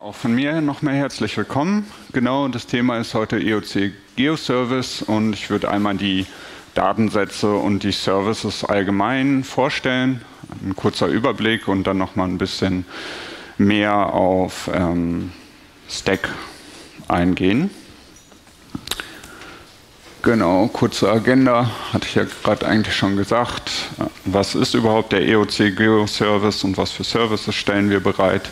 Auch von mir nochmal herzlich willkommen. Genau, das Thema ist heute EOC-Geo-Service und ich würde einmal die Datensätze und die Services allgemein vorstellen. Ein kurzer Überblick und dann nochmal ein bisschen mehr auf STAC eingehen. Genau, kurze Agenda, hatte ich ja gerade eigentlich schon gesagt. Was ist überhaupt der EOC-Geo-Service und was für Services stellen wir bereit?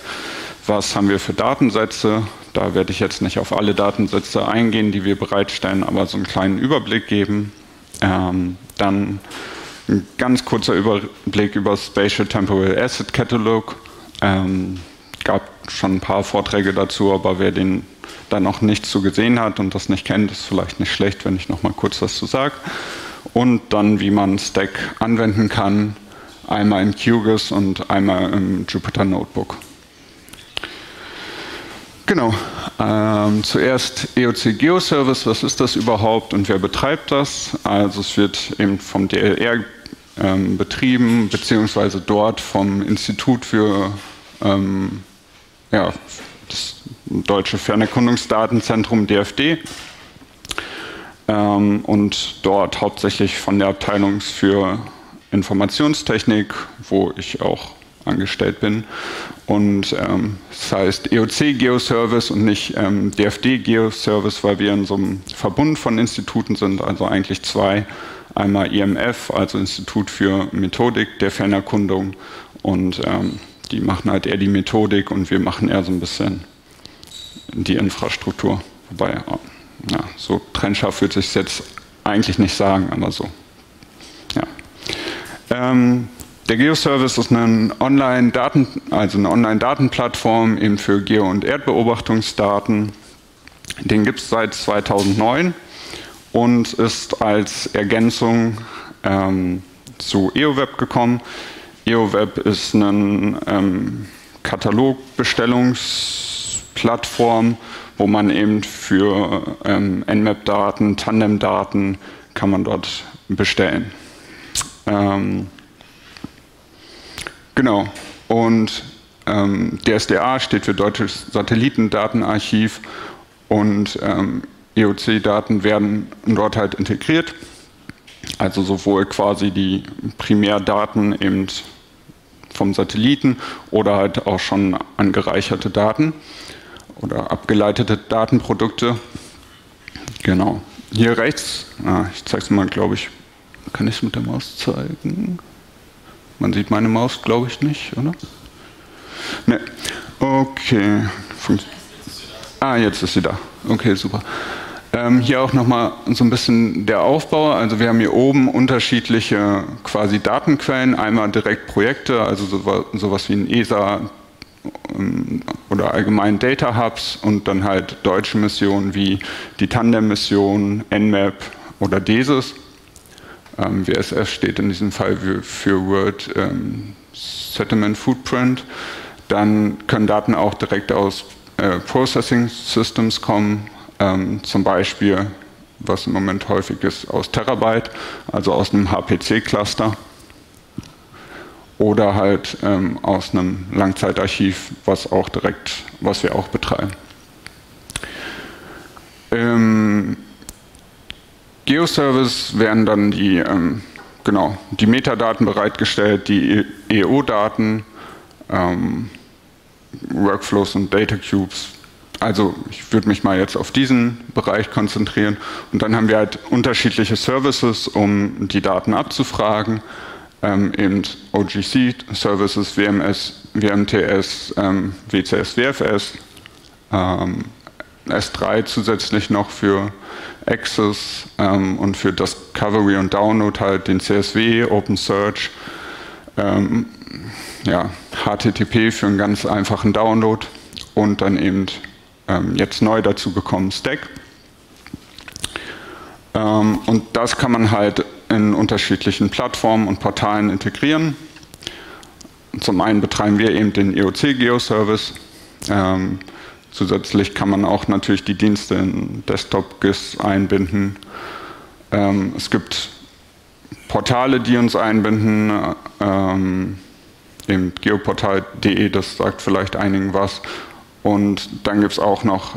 Was haben wir für Datensätze? Da werde ich jetzt nicht auf alle Datensätze eingehen, die wir bereitstellen, aber so einen kleinen Überblick geben. Dann ein ganz kurzer Überblick über Spatial Temporal Asset Catalog. Gab schon ein paar Vorträge dazu, aber wer den da noch nichts zu gesehen hat und das nicht kennt, ist vielleicht nicht schlecht, wenn ich noch mal kurz was zu sage. Und dann, wie man STAC anwenden kann, einmal im QGIS und einmal im Jupyter Notebook. Genau, zuerst EOC Geo-Service, was ist das überhaupt und wer betreibt das? Also es wird eben vom DLR betrieben, beziehungsweise dort vom Institut für das Deutsche Fernerkundungsdatenzentrum DFD und dort hauptsächlich von der Abteilung für Informationstechnik, wo ich auch angestellt bin. Und das heißt EOC-Geo-Service und nicht DFD-Geo-Service, weil wir in so einem Verbund von Instituten sind, also eigentlich zwei. Einmal IMF, also Institut für Methodik der Fernerkundung, und die machen halt eher die Methodik und wir machen eher so ein bisschen die Infrastruktur. Wobei, ja, so trennscharf würde ich es jetzt eigentlich nicht sagen, aber so. Ja. Der Geo-Service ist eine Online-Datenplattform eben für Geo- und Erdbeobachtungsdaten. Den gibt es seit 2009 und ist als Ergänzung zu EOWeb gekommen. EOWeb ist eine Katalogbestellungsplattform, wo man eben für EnMap-Daten, Tandem-Daten kann man dort bestellen. Genau, und DSDA steht für Deutsches Satellitendatenarchiv und EOC-Daten werden dort halt integriert, also sowohl quasi die Primärdaten eben vom Satelliten oder halt auch schon angereicherte Daten oder abgeleitete Datenprodukte. Genau, hier rechts, ich zeige es mal, glaube ich, kann ich es mit der Maus zeigen? Man sieht meine Maus, glaube ich, nicht, oder? Ne. Okay. Jetzt ist sie da. Okay, super. Hier auch nochmal so ein bisschen der Aufbau. Also wir haben hier oben unterschiedliche quasi Datenquellen. Einmal direkt Projekte, also sowas wie ein ESA oder allgemein Data Hubs und dann halt deutsche Missionen wie die Tandem-Mission, EnMap oder DESIS. WSF steht in diesem Fall für World Settlement Footprint. Dann können Daten auch direkt aus Processing Systems kommen, zum Beispiel, was im Moment häufig ist, aus TerraByte, also aus einem HPC-Cluster oder halt aus einem Langzeitarchiv, was wir auch betreiben. Geo-Service werden dann die Metadaten bereitgestellt, die EO-Daten, Workflows und Data Cubes. Also ich würde mich mal jetzt auf diesen Bereich konzentrieren. Und dann haben wir halt unterschiedliche Services, um die Daten abzufragen. Eben OGC-Services, WMS, WMTS, WCS, WFS, S3 zusätzlich noch für Access und für Discovery und Download halt den CSW, OpenSearch, HTTP für einen ganz einfachen Download und dann eben jetzt neu dazu gekommen STAC. Und das kann man halt in unterschiedlichen Plattformen und Portalen integrieren. Zum einen betreiben wir eben den EOC-Geo-Service. Zusätzlich kann man auch natürlich die Dienste in Desktop-GIS einbinden. Es gibt Portale, die uns einbinden, eben Geoportal.de, das sagt vielleicht einigen was, Und dann gibt es auch noch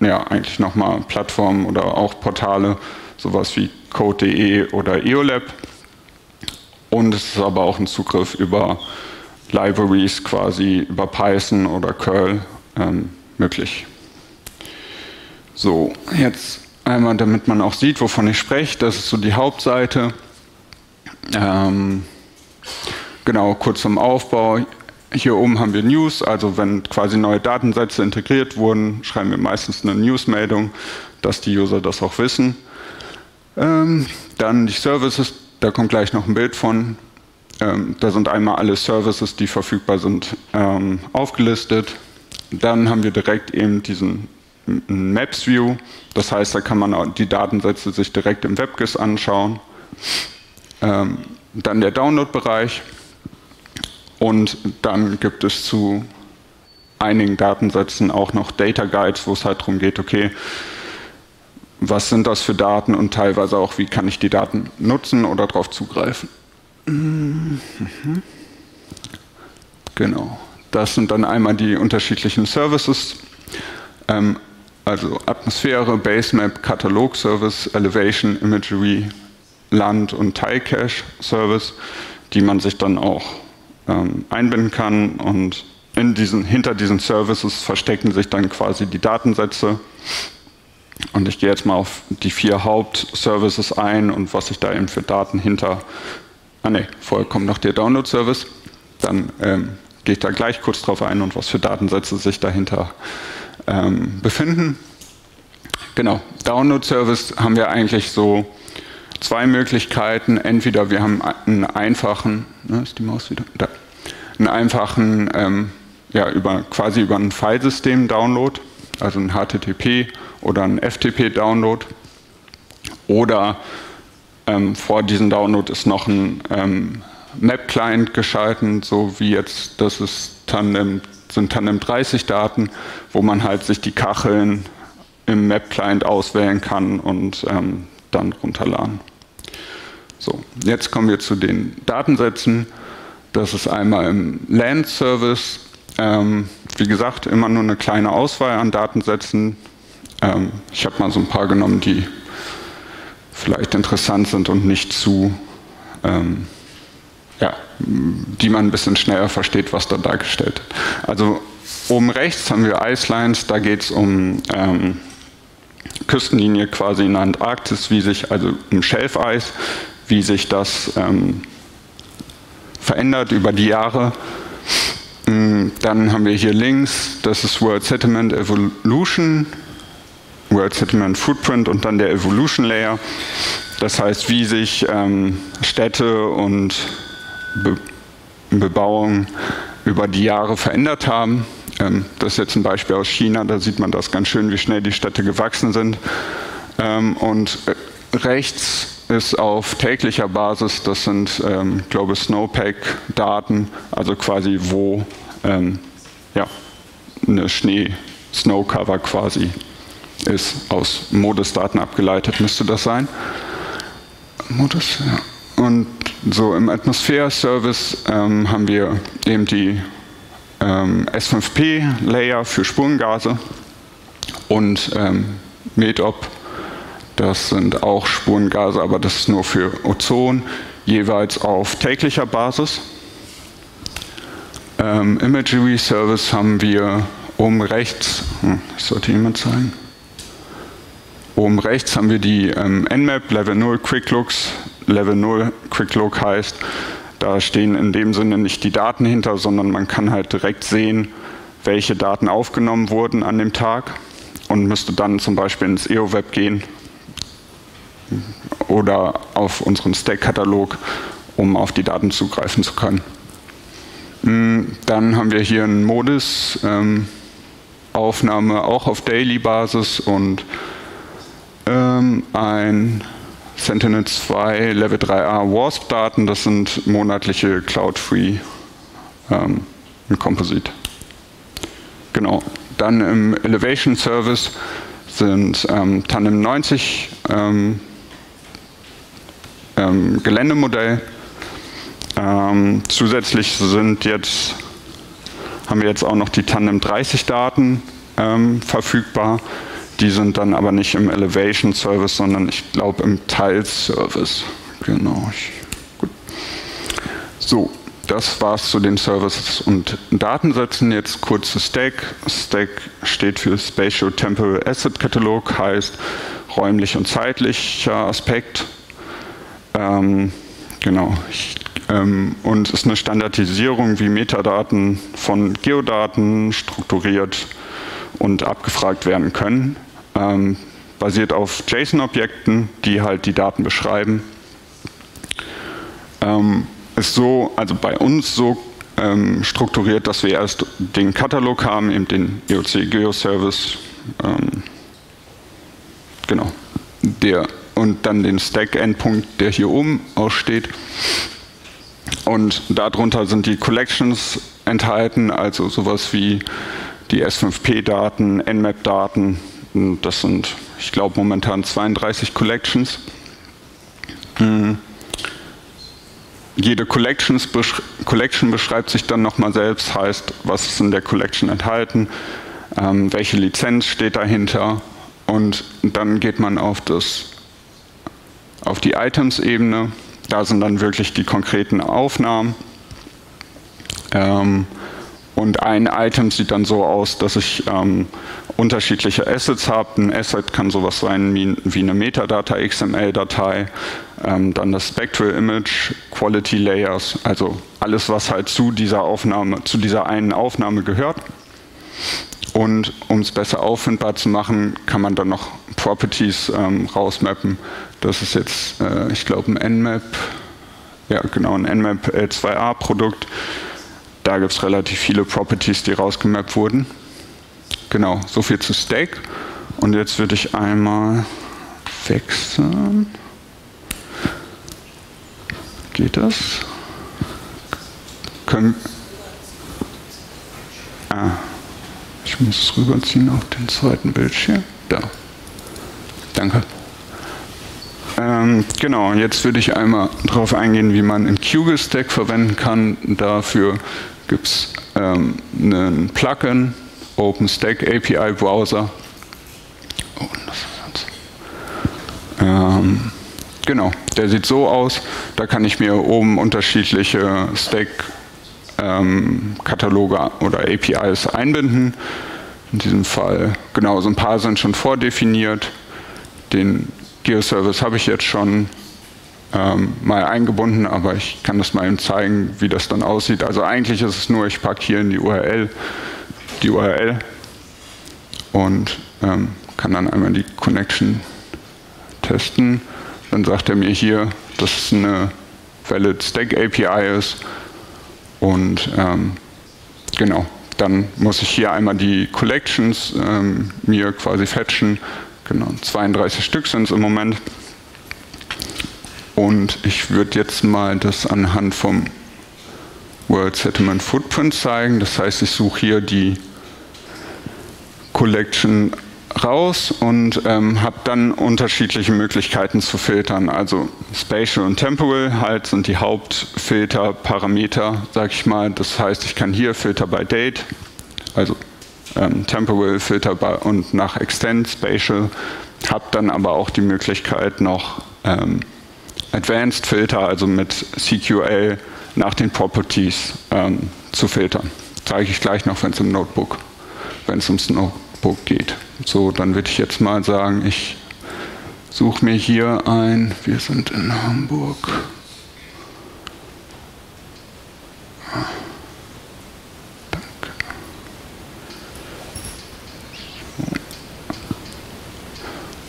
ja, eigentlich nochmal Plattformen oder auch Portale, sowas wie Code.de oder EOLab. Und es ist aber auch ein Zugriff über Libraries, quasi über Python oder Curl möglich. So, jetzt einmal, damit man auch sieht, wovon ich spreche, das ist so die Hauptseite. Genau, kurz zum Aufbau. Hier oben haben wir News, also wenn quasi neue Datensätze integriert wurden, schreiben wir meistens eine News-Meldung, dass die User das auch wissen. Dann die Services, da kommt gleich noch ein Bild von. Da sind einmal alle Services, die verfügbar sind, aufgelistet. Dann haben wir direkt eben diesen Maps View, das heißt, da kann man die Datensätze sich direkt im WebGIS anschauen. Dann der Download-Bereich und dann gibt es zu einigen Datensätzen auch noch Data Guides, wo es halt darum geht, okay, was sind das für Daten und teilweise auch, wie kann ich die Daten nutzen oder darauf zugreifen. Genau, das sind dann einmal die unterschiedlichen Services. Also Atmosphäre, Basemap, Katalog-Service, Elevation, Imagery, Land- und Tile-Cache-Service, die man sich dann auch einbinden kann. Und in diesen, hinter diesen Services verstecken sich dann quasi die Datensätze. Und ich gehe jetzt mal auf die 4 Hauptservices ein und was ich da eben für Daten hinter... Ah ne, vorher kommt noch der Download-Service. Dann gehe ich da gleich kurz drauf ein und was für Datensätze sich dahinter befinden. Genau, Download-Service haben wir eigentlich so 2 Möglichkeiten. Entweder wir haben einen einfachen, ne, ist die Maus wieder da, einen einfachen, ja, quasi über ein Filesystem-Download, also ein HTTP oder ein FTP-Download. Oder vor diesem Download ist noch ein Map-Client geschalten, so wie jetzt, das ist Tandem 30 Daten, wo man halt sich die Kacheln im Map-Client auswählen kann und dann runterladen. So, jetzt kommen wir zu den Datensätzen. Das ist einmal im Land-Service. Wie gesagt, immer nur eine kleine Auswahl an Datensätzen. Ich habe mal so ein paar genommen, die vielleicht interessant sind und nicht zu... ja, die man ein bisschen schneller versteht, was da dargestellt wird. Also oben rechts haben wir Icelines, da geht es um Küstenlinie quasi in der Antarktis, wie sich, also im Schelfeis, wie sich das verändert über die Jahre. Dann haben wir hier links, das ist World Settlement Evolution, World Settlement Footprint und dann der Evolution Layer. Das heißt, wie sich Städte und Bebauung über die Jahre verändert haben. Das ist jetzt ein Beispiel aus China, da sieht man das ganz schön, wie schnell die Städte gewachsen sind. Und rechts ist auf täglicher Basis, das sind Global Snowpack Daten, also quasi wo ja, eine Snow-Cover quasi ist, aus MODIS-Daten abgeleitet, müsste das sein. MODIS, ja. Und so im Atmosphäre-Service haben wir eben die S5P-Layer für Spurengase und Metop, das sind auch Spurengase, aber das ist nur für Ozon, jeweils auf täglicher Basis. Imagery-Service haben wir oben rechts, das sollte jemand zeigen. Oben rechts haben wir die EnMap Level 0 Quick Looks. Level 0 Quick Look heißt, da stehen in dem Sinne nicht die Daten hinter, sondern man kann halt direkt sehen, welche Daten aufgenommen wurden an dem Tag und müsste dann zum Beispiel ins EOWeb gehen oder auf unseren STAC-Katalog, um auf die Daten zugreifen zu können. Dann haben wir hier einen MODIS Aufnahme auch auf Daily-Basis und ein Sentinel-2 Level 3a WASP-Daten, das sind monatliche Cloud-Free Composite. Genau. Dann im Elevation-Service sind Tandem 90 Geländemodell. Zusätzlich sind jetzt haben wir jetzt auch noch die Tandem 30 Daten verfügbar. Die sind dann aber nicht im Elevation Service, sondern ich glaube im Tiles Service. Genau. Gut. So, das war's zu den Services und Datensätzen. Jetzt kurz zu STAC. STAC steht für Spatial Temporal Asset Catalog, heißt räumlich und zeitlicher Aspekt. Genau. Und ist eine Standardisierung, wie Metadaten von Geodaten strukturiert und abgefragt werden können. Basiert auf JSON-Objekten, die halt die Daten beschreiben. Ist so, also bei uns so strukturiert, dass wir erst den Katalog haben, eben den EOC-Geo-Service, genau, und dann den Stack-Endpunkt, der hier oben aussteht. Und darunter sind die Collections enthalten, also sowas wie die S5P-Daten, EnMap-Daten. Das sind, ich glaube, momentan 32 Collections. Jede Collection beschreibt sich dann nochmal selbst, heißt, was ist in der Collection enthalten, welche Lizenz steht dahinter, und dann geht man auf die Items-Ebene. Da sind dann wirklich die konkreten Aufnahmen. Und ein Item sieht dann so aus, dass ich unterschiedliche Assets habe. Ein Asset kann sowas sein wie eine Metadata, XML-Datei, dann das Spectral Image, Quality Layers, also alles, was halt zu dieser einen Aufnahme gehört. Und um es besser auffindbar zu machen, kann man dann noch Properties rausmappen. Das ist jetzt, ich glaube, ein EnMap, ja genau, ein EnMap L2A-Produkt. Da gibt es relativ viele Properties, die rausgemappt wurden. Genau, so viel zu STAC. Und jetzt würde ich einmal wechseln. Geht das? Ich muss es rüberziehen auf den zweiten Bildschirm. Da. Danke. Genau, jetzt würde ich einmal darauf eingehen, wie man im QGIS-Stack verwenden kann. Dafür gibt es einen Plugin, OpenStack API Browser. Oh, das genau, der sieht so aus. Da kann ich mir oben unterschiedliche Stack-Kataloge oder APIs einbinden. In diesem Fall, genau, so ein paar sind schon vordefiniert. Den Geo-Service habe ich jetzt schon mal eingebunden, aber ich kann das mal eben zeigen, wie das dann aussieht. Also eigentlich ist es nur, ich packe hier in die URL und kann dann einmal die Connection testen. Dann sagt er mir hier, dass es eine Valid Stack API ist, und genau, dann muss ich hier einmal die Collections mir quasi fetchen. Genau, 32 Stück sind es im Moment. Und ich würde jetzt mal das anhand vom World Settlement Footprint zeigen. Das heißt, ich suche hier die Collection raus und habe dann unterschiedliche Möglichkeiten zu filtern. Also Spatial und Temporal halt sind die Hauptfilterparameter, sage ich mal. Das heißt, ich kann hier Filter by Date, also Temporal, Filter und nach Extend, Spatial, habe dann aber auch die Möglichkeit, noch Advanced Filter, also mit CQL nach den Properties zu filtern. Zeige ich gleich noch, wenn es ums Notebook geht. So, dann würde ich jetzt mal sagen, ich suche mir hier ein, wir sind in Hamburg.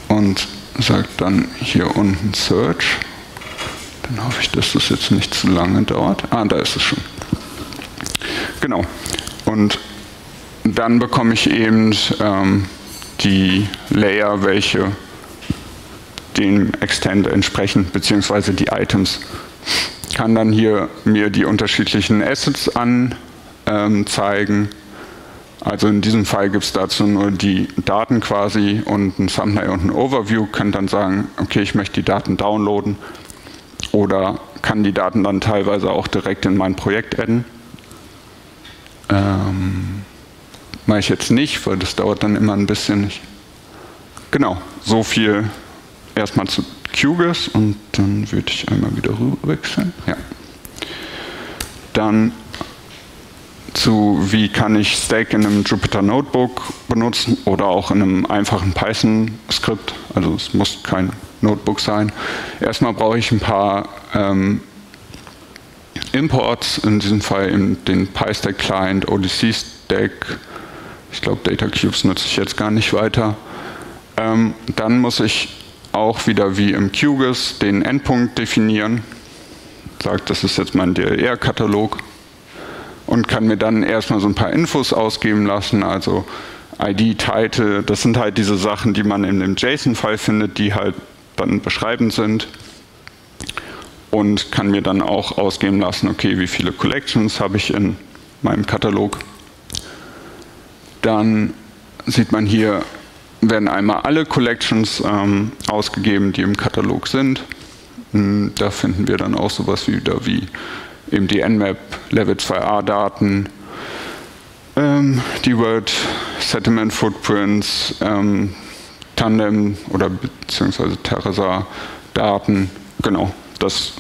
Und sagt dann hier unten Search. Dann hoffe ich, dass das jetzt nicht zu lange dauert. Ah, da ist es schon. Genau. Und dann bekomme ich eben die Layer, welche dem Extent entsprechen, beziehungsweise die Items. Ich kann dann hier mir die unterschiedlichen Assets anzeigen. Also in diesem Fall gibt es dazu nur die Daten quasi und ein Thumbnail und ein Overview. Kann dann sagen, okay, ich möchte die Daten downloaden, oder kann die Daten dann teilweise auch direkt in mein Projekt adden. Mache ich jetzt nicht, weil das dauert dann immer ein bisschen. Genau, so viel erstmal zu QGIS und dann würde ich einmal wieder rüber wechseln. Ja. Dann zu, wie kann ich STAC in einem Jupyter Notebook benutzen oder auch in einem einfachen Python-Skript. Also es muss kein Notebook sein. Erstmal brauche ich ein paar Imports, in diesem Fall in den PyStack Client, ODC Stack, ich glaube Data Cubes nutze ich jetzt gar nicht weiter. Dann muss ich auch wieder wie im QGIS den Endpunkt definieren. Sagt, das ist jetzt mein DLR-Katalog und kann mir dann erstmal so ein paar Infos ausgeben lassen, also ID, Title, das sind halt diese Sachen, die man in dem JSON-File findet, die halt dann beschreibend sind. Und kann mir dann auch ausgeben lassen, okay, wie viele Collections habe ich in meinem Katalog. Dann sieht man hier, werden einmal alle Collections ausgegeben, die im Katalog sind. Da finden wir dann auch sowas wieder wie eben die EnMap Level 2a Daten, die World Settlement Footprints, Tandem oder beziehungsweise TerraSAR Daten, genau. Das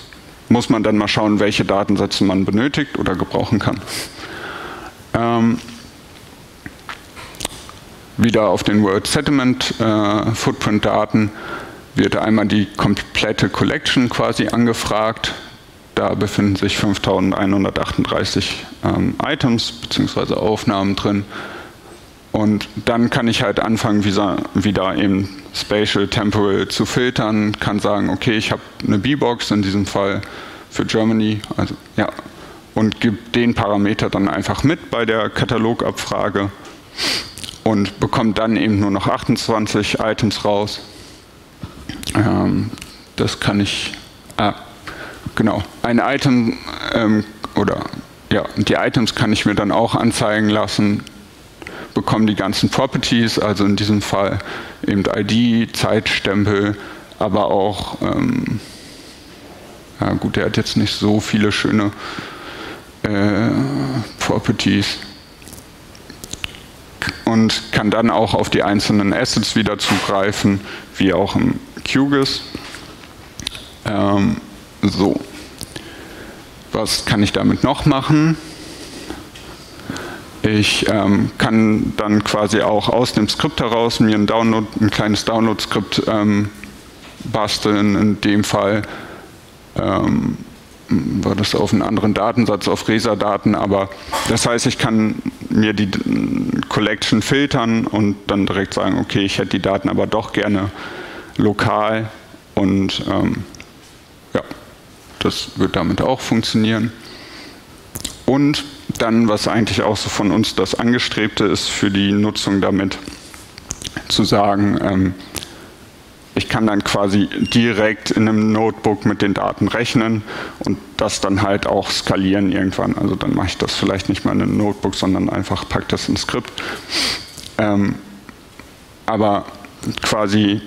muss man dann mal schauen, welche Datensätze man benötigt oder gebrauchen kann. Wieder auf den World Settlement Footprint Daten wird einmal die komplette Collection quasi angefragt. Da befinden sich 5.138 Items bzw. Aufnahmen drin. Und dann kann ich halt anfangen, wieder eben Spatial, Temporal zu filtern, kann sagen, okay, ich habe eine B-Box in diesem Fall für Germany, also ja, und gebe den Parameter dann einfach mit bei der Katalogabfrage und bekomme dann eben nur noch 28 Items raus. Das kann ich, genau, ein Item oder ja, die Items kann ich mir dann auch anzeigen lassen, bekommen die ganzen Properties, also in diesem Fall eben ID, Zeitstempel, aber auch, ja gut, der hat jetzt nicht so viele schöne Properties und kann dann auch auf die einzelnen Assets wieder zugreifen, wie auch im QGIS. So, was kann ich damit noch machen? Ich kann dann quasi auch aus dem Skript heraus mir ein kleines Download-Skript basteln. In dem Fall war das auf einen anderen Datensatz, auf Resa-Daten, aber das heißt, ich kann mir die Collection filtern und dann direkt sagen, okay, ich hätte die Daten aber doch gerne lokal und ja, das wird damit auch funktionieren. Und dann, was eigentlich auch so von uns das Angestrebte ist für die Nutzung damit, zu sagen, ich kann dann quasi direkt in einem Notebook mit den Daten rechnen und das dann halt auch skalieren irgendwann. Also dann mache ich das vielleicht nicht mal in einem Notebook, sondern einfach packe das in ein Skript. Aber quasi,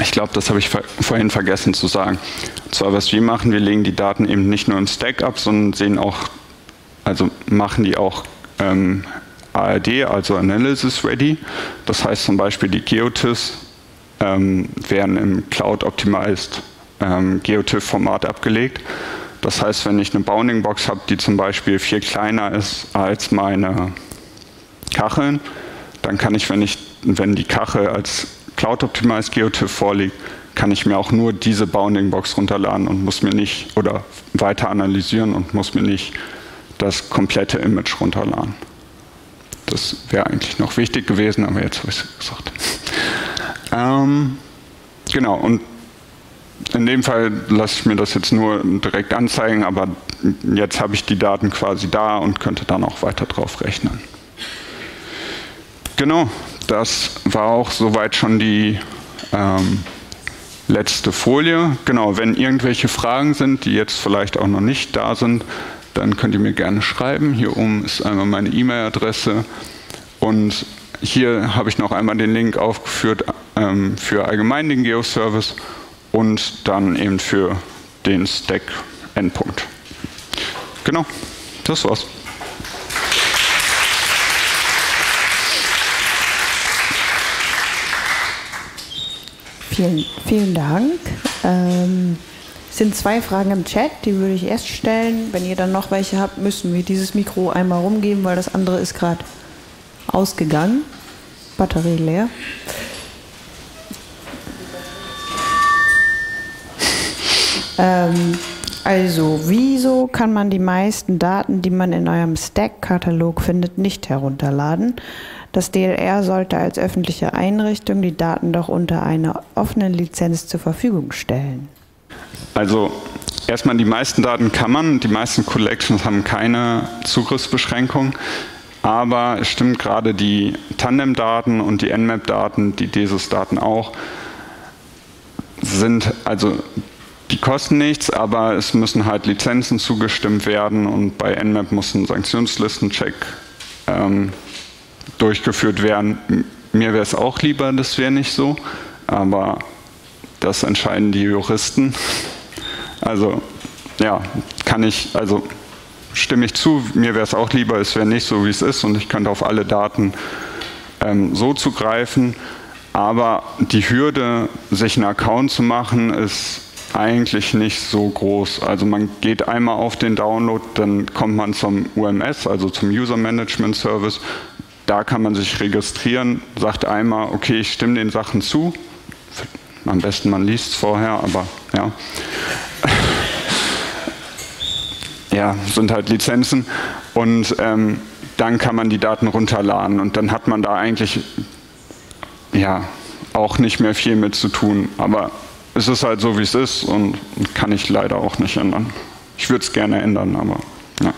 ich glaube, das habe ich vorhin vergessen zu sagen. Und zwar, was wir machen, wir legen die Daten eben nicht nur im Stack ab, sondern sehen auch, also machen die auch ARD, also Analysis Ready. Das heißt zum Beispiel die GeoTIFs werden im Cloud-Optimized GeoTIFF-Format abgelegt. Das heißt, wenn ich eine Bounding-Box habe, die zum Beispiel viel kleiner ist als meine Kacheln, dann kann ich, wenn die Kachel als Cloud-Optimized GeoTIFF vorliegt, kann ich mir auch nur diese Bounding-Box runterladen und muss mir nicht, oder weiter analysieren und muss mir nicht das komplette Image runterladen. Das wäre eigentlich noch wichtig gewesen, aber jetzt habe ich es gesagt. Genau, und in dem Fall lasse ich mir das jetzt nur direkt anzeigen, aber jetzt habe ich die Daten quasi da und könnte dann auch weiter drauf rechnen. Genau, das war auch soweit schon die letzte Folie. Genau, wenn irgendwelche Fragen sind, die jetzt vielleicht auch noch nicht da sind, dann könnt ihr mir gerne schreiben. Hier oben ist einmal meine E-Mail-Adresse und hier habe ich noch einmal den Link aufgeführt für allgemein den Geo-Service und dann eben für den Stack-Endpunkt. Genau, das war's. Vielen Dank. Es sind zwei Fragen im Chat, die würde ich erst stellen. Wenn ihr dann noch welche habt, müssen wir dieses Mikro einmal rumgeben, weil das andere ist gerade ausgegangen. Batterie leer. Also, wieso kann man die meisten Daten, die man in eurem Stack-Katalog findet, nicht herunterladen? Das DLR sollte als öffentliche Einrichtung die Daten doch unter einer offenen Lizenz zur Verfügung stellen. Also erstmal, die meisten Daten kann man, die meisten Collections haben keine Zugriffsbeschränkung, aber es stimmt, gerade die Tandem-Daten und die EnMap-Daten, die DESIS-Daten auch, sind, also die kosten nichts, aber es müssen halt Lizenzen zugestimmt werden und bei EnMap muss ein Sanktionslistencheck durchgeführt werden. Mir wäre es auch lieber, das wäre nicht so, aber das entscheiden die Juristen. Also ja, kann ich, also stimme ich zu, mir wäre es auch lieber, es wäre nicht so, wie es ist und ich könnte auf alle Daten so zugreifen, aber die Hürde, sich einen Account zu machen, ist eigentlich nicht so groß. Also man geht einmal auf den Download, dann kommt man zum UMS, also zum User Management Service, da kann man sich registrieren, sagt einmal, okay, ich stimme den Sachen zu. Am besten man liest es vorher, aber ja. Ja, sind halt Lizenzen und dann kann man die Daten runterladen und dann hat man da eigentlich ja auch nicht mehr viel mit zu tun. Aber es ist halt so, wie es ist und kann ich leider auch nicht ändern. Ich würde es gerne ändern, aber ja.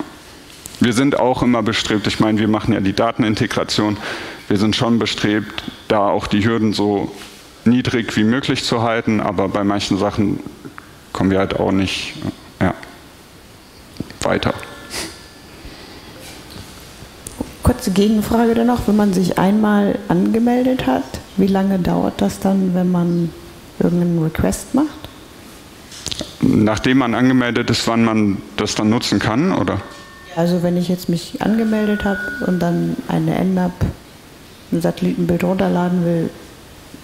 Wir sind auch immer bestrebt, ich meine, wir machen ja die Datenintegration, wir sind schon bestrebt, da auch die Hürden so niedrig wie möglich zu halten, aber bei manchen Sachen kommen wir halt auch nicht ja, weiter. Kurze Gegenfrage dann noch, wenn man sich einmal angemeldet hat, wie lange dauert das dann, wenn man irgendeinen Request macht? Nachdem man angemeldet ist, wann man das dann nutzen kann, oder? Also wenn ich jetzt mich angemeldet habe und dann eine EnMap, ein Satellitenbild runterladen will,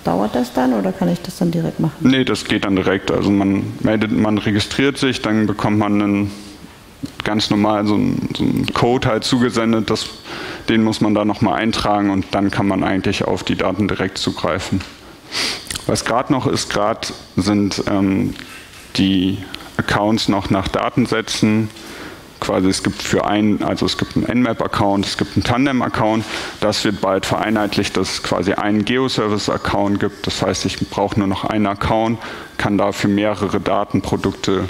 dauert das dann oder kann ich das dann direkt machen? Nee, das geht dann direkt. Also man meldet, man registriert sich, dann bekommt man einen ganz normal so einen Code halt zugesendet, den muss man da nochmal eintragen und dann kann man eigentlich auf die Daten direkt zugreifen. Was gerade noch ist, gerade sind die Accounts noch nach Datensätzen. Quasi es gibt für einen, also es gibt einen EnMap-Account, es gibt einen Tandem-Account, das wird bald vereinheitlicht, dass es quasi einen Geo-Service-Account gibt, das heißt, ich brauche nur noch einen Account, kann dafür mehrere Datenprodukte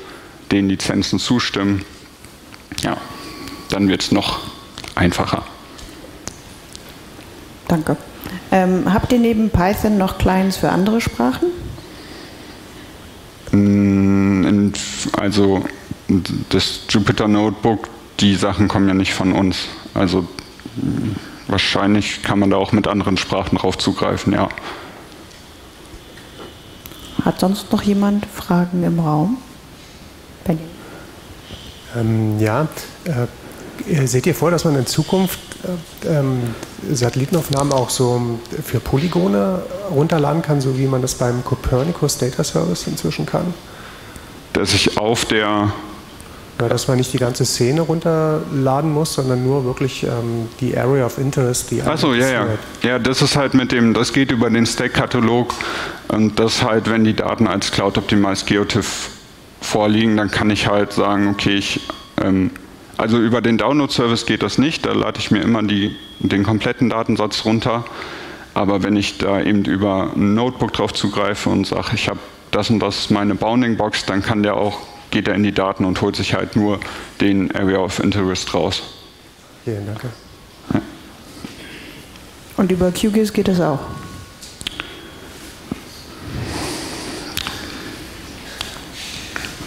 den Lizenzen zustimmen. Ja, dann wird es noch einfacher. Danke. Habt ihr neben Python noch Clients für andere Sprachen? Also das Jupyter Notebook, die Sachen kommen ja nicht von uns. Also wahrscheinlich kann man da auch mit anderen Sprachen drauf zugreifen, ja. Hat sonst noch jemand Fragen im Raum? Benny? Ja. Seht ihr vor, dass man in Zukunft Satellitenaufnahmen auch so für Polygone runterladen kann, so wie man das beim Copernicus Data Service inzwischen kann? Dass ich auf der... Ja, dass man nicht die ganze Szene runterladen muss, sondern nur wirklich die Area of Interest, die... Achso, ja, ja. Ja, das ist halt mit dem, das geht über den Stack-Katalog und das halt, wenn die Daten als Cloud-Optimized GeoTIFF vorliegen, dann kann ich halt sagen, okay, ich... also über den Download-Service geht das nicht, da lade ich mir immer den kompletten Datensatz runter, aber wenn ich da eben über ein Notebook drauf zugreife und sage, ich habe das und das ist meine Bounding-Box, dann kann der auch, geht er in die Daten und holt sich halt nur den Area of Interest raus. Vielen Dank. Ja. Und über QGIS geht das auch?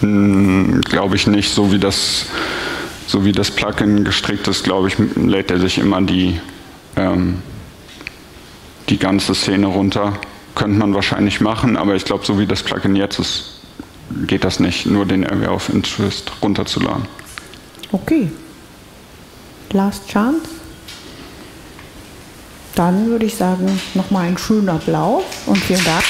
Glaube ich nicht, so wie das Plugin gestrickt ist, glaube ich, lädt er sich immer die ganze Szene runter. Könnte man wahrscheinlich machen, aber ich glaube, so wie das Plugin jetzt ist, geht das nicht, nur den Area of Interest runterzuladen. Okay. Last Chance. Dann würde ich sagen, nochmal einen schönen Applaus und vielen Dank.